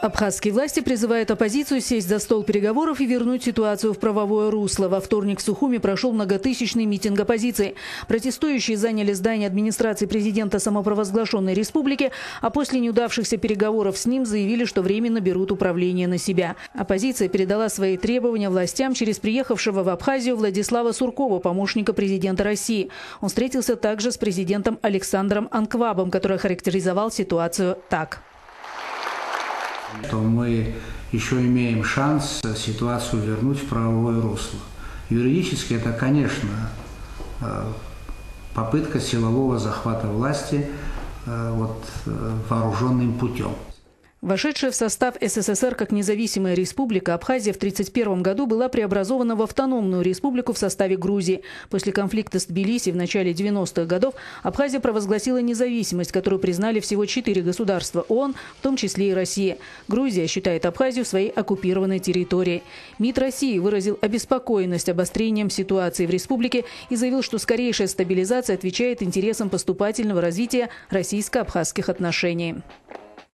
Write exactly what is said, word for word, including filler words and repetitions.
Абхазские власти призывают оппозицию сесть за стол переговоров и вернуть ситуацию в правовое русло. Во вторник в Сухуме прошел многотысячный митинг оппозиции. Протестующие заняли здание администрации президента самопровозглашенной республики, а после неудавшихся переговоров с ним заявили, что временно берут управление на себя. Оппозиция передала свои требования властям через приехавшего в Абхазию Владислава Суркова, помощника президента России. Он встретился также с президентом Александром Анквабом, который охарактеризовал ситуацию так. То мы еще имеем шанс ситуацию вернуть в правовое русло. Юридически это, конечно, попытка силового захвата власти вот, вооруженным путем. Вошедшая в состав СССР как независимая республика, Абхазия в тридцать первом году была преобразована в автономную республику в составе Грузии. После конфликта с Тбилиси в начале девяностых годов Абхазия провозгласила независимость, которую признали всего четыре государства ООН, в том числе и Россия. Грузия считает Абхазию своей оккупированной территорией. МИД России выразил обеспокоенность обострением ситуации в республике и заявил, что скорейшая стабилизация отвечает интересам поступательного развития российско-абхазских отношений.